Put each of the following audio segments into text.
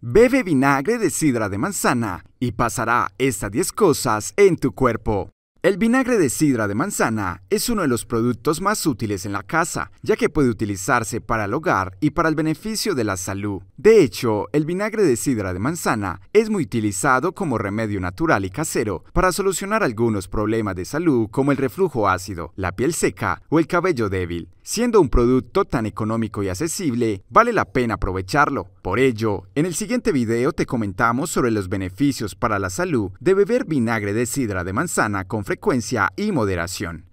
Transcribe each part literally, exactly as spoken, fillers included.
Bebe vinagre de sidra de manzana y pasará estas diez cosas en tu cuerpo. El vinagre de sidra de manzana es uno de los productos más útiles en la casa, ya que puede utilizarse para el hogar y para el beneficio de la salud. De hecho, el vinagre de sidra de manzana es muy utilizado como remedio natural y casero para solucionar algunos problemas de salud como el reflujo ácido, la piel seca o el cabello débil. Siendo un producto tan económico y accesible, vale la pena aprovecharlo. Por ello, en el siguiente video te comentamos sobre los beneficios para la salud de beber vinagre de sidra de manzana con frecuencia y moderación.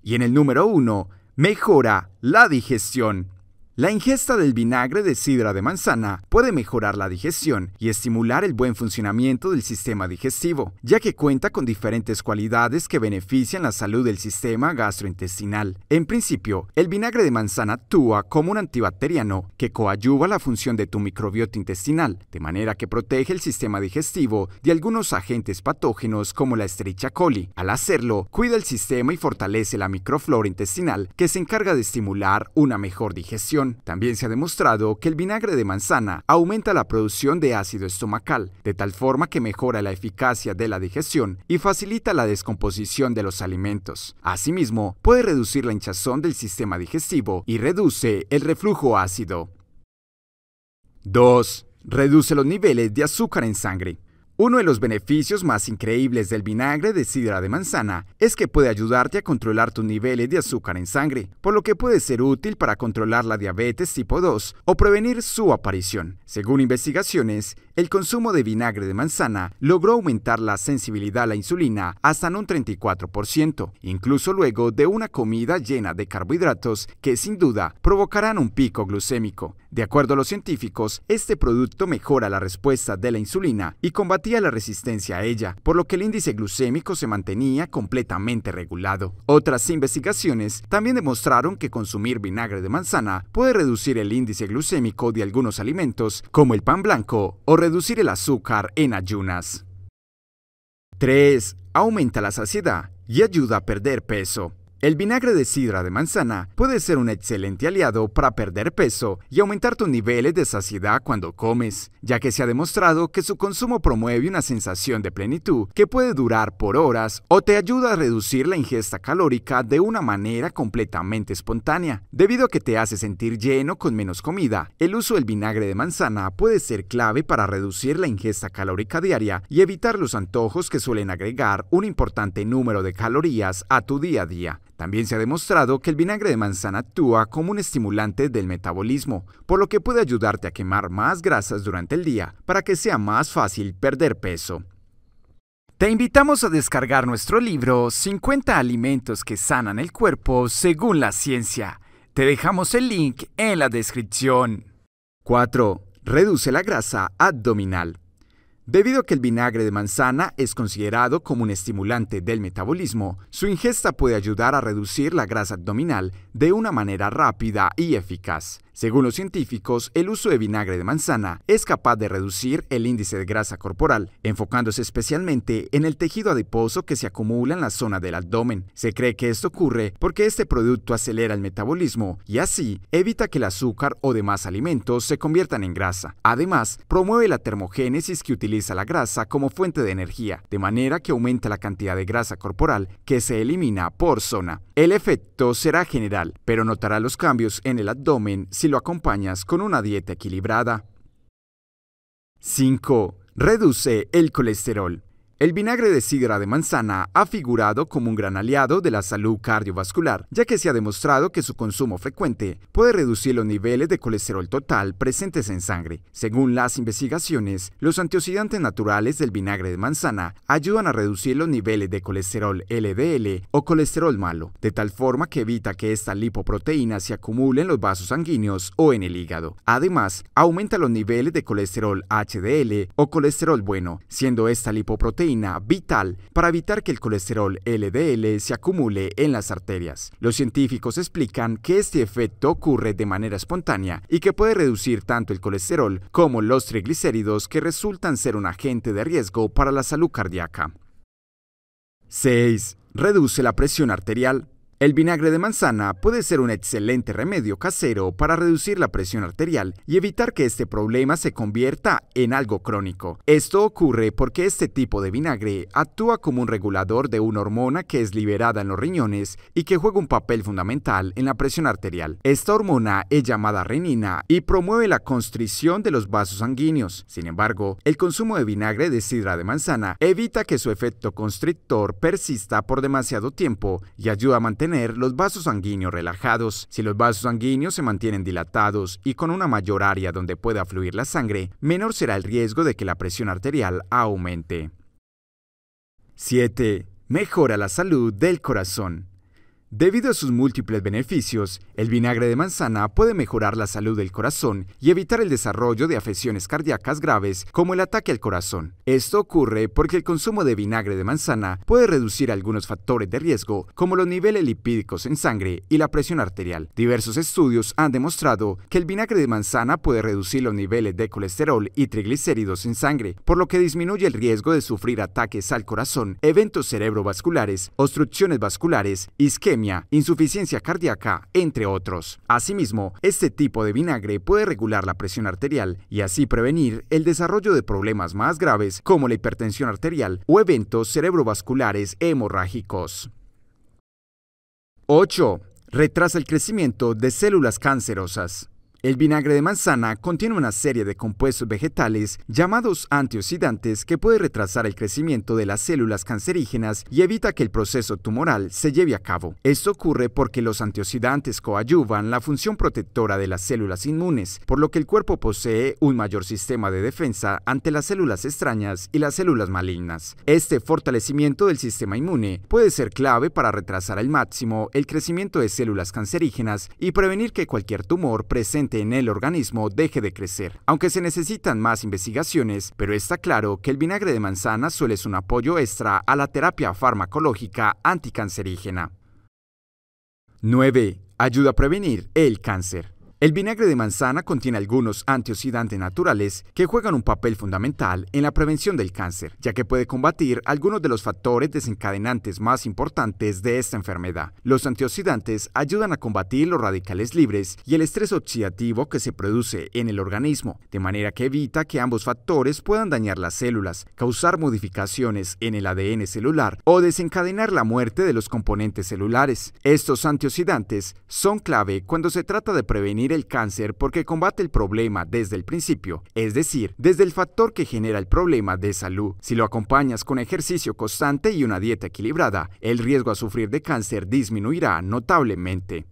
Y en el número uno, mejora la digestión. La ingesta del vinagre de sidra de manzana puede mejorar la digestión y estimular el buen funcionamiento del sistema digestivo, ya que cuenta con diferentes cualidades que benefician la salud del sistema gastrointestinal. En principio, el vinagre de manzana actúa como un antibacteriano que coadyuva la función de tu microbiota intestinal, de manera que protege el sistema digestivo de algunos agentes patógenos como la Escherichia coli. Al hacerlo, cuida el sistema y fortalece la microflora intestinal que se encarga de estimular una mejor digestión. También se ha demostrado que el vinagre de manzana aumenta la producción de ácido estomacal, de tal forma que mejora la eficacia de la digestión y facilita la descomposición de los alimentos. Asimismo, puede reducir la hinchazón del sistema digestivo y reduce el reflujo ácido. dos. Reduce los niveles de azúcar en sangre. Uno de los beneficios más increíbles del vinagre de sidra de manzana es que puede ayudarte a controlar tus niveles de azúcar en sangre, por lo que puede ser útil para controlar la diabetes tipo dos o prevenir su aparición. Según investigaciones, el consumo de vinagre de manzana logró aumentar la sensibilidad a la insulina hasta en un treinta y cuatro por ciento, incluso luego de una comida llena de carbohidratos que sin duda provocarán un pico glucémico. De acuerdo a los científicos, este producto mejora la respuesta de la insulina y combatía la resistencia a ella, por lo que el índice glucémico se mantenía completamente regulado. Otras investigaciones también demostraron que consumir vinagre de manzana puede reducir el índice glucémico de algunos alimentos, como el pan blanco, o reducir el azúcar en ayunas. tres. Aumenta la saciedad y ayuda a perder peso. El vinagre de sidra de manzana puede ser un excelente aliado para perder peso y aumentar tus niveles de saciedad cuando comes, ya que se ha demostrado que su consumo promueve una sensación de plenitud que puede durar por horas o te ayuda a reducir la ingesta calórica de una manera completamente espontánea. Debido a que te hace sentir lleno con menos comida, el uso del vinagre de manzana puede ser clave para reducir la ingesta calórica diaria y evitar los antojos que suelen agregar un importante número de calorías a tu día a día. También se ha demostrado que el vinagre de manzana actúa como un estimulante del metabolismo, por lo que puede ayudarte a quemar más grasas durante el día para que sea más fácil perder peso. Te invitamos a descargar nuestro libro cincuenta alimentos que sanan el cuerpo según la ciencia. Te dejamos el link en la descripción. cuatro. Reduce la grasa abdominal. Debido a que el vinagre de manzana es considerado como un estimulante del metabolismo, su ingesta puede ayudar a reducir la grasa abdominal de una manera rápida y eficaz. Según los científicos, el uso de vinagre de manzana es capaz de reducir el índice de grasa corporal, enfocándose especialmente en el tejido adiposo que se acumula en la zona del abdomen. Se cree que esto ocurre porque este producto acelera el metabolismo y así evita que el azúcar o demás alimentos se conviertan en grasa. Además, promueve la termogénesis que utiliza la grasa como fuente de energía, de manera que aumenta la cantidad de grasa corporal que se elimina por zona. El efecto será general, pero notará los cambios en el abdomen si lo acompañas con una dieta equilibrada. cinco. Reduce el colesterol. El vinagre de sidra de manzana ha figurado como un gran aliado de la salud cardiovascular, ya que se ha demostrado que su consumo frecuente puede reducir los niveles de colesterol total presentes en sangre. Según las investigaciones, los antioxidantes naturales del vinagre de manzana ayudan a reducir los niveles de colesterol L D L o colesterol malo, de tal forma que evita que esta lipoproteína se acumule en los vasos sanguíneos o en el hígado. Además, aumenta los niveles de colesterol H D L o colesterol bueno, siendo esta lipoproteína vital para evitar que el colesterol L D L se acumule en las arterias. Los científicos explican que este efecto ocurre de manera espontánea y que puede reducir tanto el colesterol como los triglicéridos que resultan ser un agente de riesgo para la salud cardíaca. seis. Reduce la presión arterial. El vinagre de manzana puede ser un excelente remedio casero para reducir la presión arterial y evitar que este problema se convierta en algo crónico. Esto ocurre porque este tipo de vinagre actúa como un regulador de una hormona que es liberada en los riñones y que juega un papel fundamental en la presión arterial. Esta hormona es llamada renina y promueve la constricción de los vasos sanguíneos. Sin embargo, el consumo de vinagre de sidra de manzana evita que su efecto constrictor persista por demasiado tiempo y ayuda a mantener los vasos sanguíneos relajados. Si los vasos sanguíneos se mantienen dilatados y con una mayor área donde pueda fluir la sangre, menor será el riesgo de que la presión arterial aumente. siete. Mejora la salud del corazón. Debido a sus múltiples beneficios, el vinagre de manzana puede mejorar la salud del corazón y evitar el desarrollo de afecciones cardíacas graves como el ataque al corazón. Esto ocurre porque el consumo de vinagre de manzana puede reducir algunos factores de riesgo como los niveles lipídicos en sangre y la presión arterial. Diversos estudios han demostrado que el vinagre de manzana puede reducir los niveles de colesterol y triglicéridos en sangre, por lo que disminuye el riesgo de sufrir ataques al corazón, eventos cerebrovasculares, obstrucciones vasculares, isquemia, insuficiencia cardíaca, entre otros. Asimismo, este tipo de vinagre puede regular la presión arterial y así prevenir el desarrollo de problemas más graves como la hipertensión arterial o eventos cerebrovasculares hemorrágicos. ocho. Retrasa el crecimiento de células cancerosas. El vinagre de manzana contiene una serie de compuestos vegetales llamados antioxidantes que puede retrasar el crecimiento de las células cancerígenas y evita que el proceso tumoral se lleve a cabo. Esto ocurre porque los antioxidantes coadyuvan la función protectora de las células inmunes, por lo que el cuerpo posee un mayor sistema de defensa ante las células extrañas y las células malignas. Este fortalecimiento del sistema inmune puede ser clave para retrasar al máximo el crecimiento de células cancerígenas y prevenir que cualquier tumor presente en el organismo deje de crecer. Aunque se necesitan más investigaciones, pero está claro que el vinagre de manzana suele ser un apoyo extra a la terapia farmacológica anticancerígena. nueve. Ayuda a prevenir el cáncer. El vinagre de manzana contiene algunos antioxidantes naturales que juegan un papel fundamental en la prevención del cáncer, ya que puede combatir algunos de los factores desencadenantes más importantes de esta enfermedad. Los antioxidantes ayudan a combatir los radicales libres y el estrés oxidativo que se produce en el organismo, de manera que evita que ambos factores puedan dañar las células, causar modificaciones en el A D N celular o desencadenar la muerte de los componentes celulares. Estos antioxidantes son clave cuando se trata de prevenir el cáncer porque combate el problema desde el principio, es decir, desde el factor que genera el problema de salud. Si lo acompañas con ejercicio constante y una dieta equilibrada, el riesgo a sufrir de cáncer disminuirá notablemente.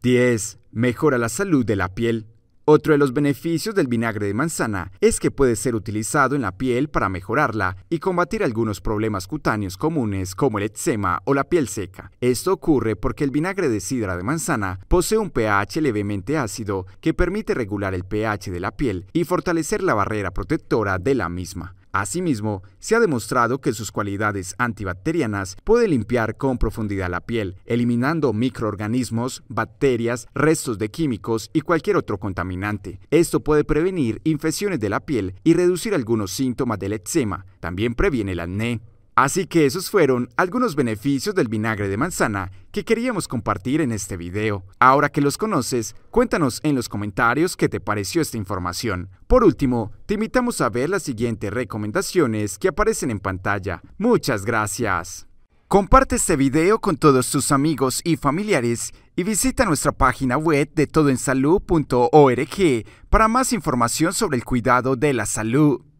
diez. Mejora la salud de la piel. Otro de los beneficios del vinagre de manzana es que puede ser utilizado en la piel para mejorarla y combatir algunos problemas cutáneos comunes como el eczema o la piel seca. Esto ocurre porque el vinagre de sidra de manzana posee un pH levemente ácido que permite regular el pH de la piel y fortalecer la barrera protectora de la misma. Asimismo, se ha demostrado que sus cualidades antibacterianas pueden limpiar con profundidad la piel, eliminando microorganismos, bacterias, restos de químicos y cualquier otro contaminante. Esto puede prevenir infecciones de la piel y reducir algunos síntomas del eczema. También previene el acné. Así que esos fueron algunos beneficios del vinagre de manzana que queríamos compartir en este video. Ahora que los conoces, cuéntanos en los comentarios qué te pareció esta información. Por último, te invitamos a ver las siguientes recomendaciones que aparecen en pantalla. Muchas gracias. Comparte este video con todos tus amigos y familiares y visita nuestra página web de todo en salud punto org para más información sobre el cuidado de la salud.